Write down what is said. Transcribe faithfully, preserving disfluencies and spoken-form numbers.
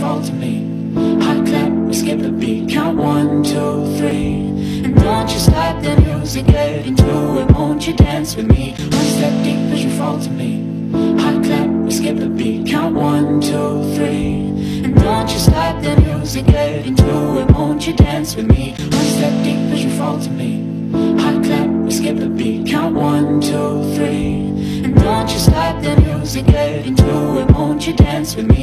fall to me. Hot clap, we skip a beat. Count one, two, three. And don't you stop the music, get into it. Won't you dance with me? One step deep as you fall to me. Hot clap, we skip a beat. Count one, two, three. And don't you stop the music, get into it. Won't you dance with me? One step deep as you fall to me. Hot clap, we skip a beat. Count one, two, three. And don't you stop the music, get into it. Won't you dance with me?